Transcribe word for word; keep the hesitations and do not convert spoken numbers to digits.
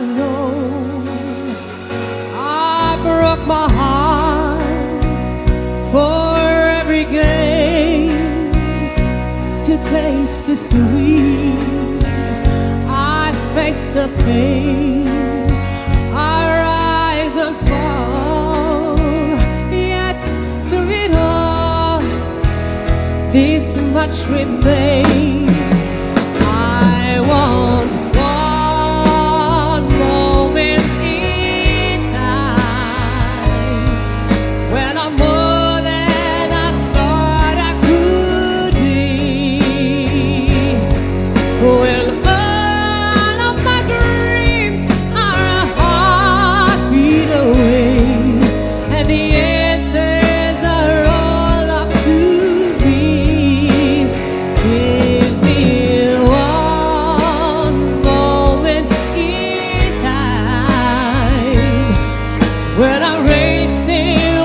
I know I broke my heart for every game to taste the sweet. I face the pain, I rise and fall, yet through it all, this much remains. I want when I'm racing.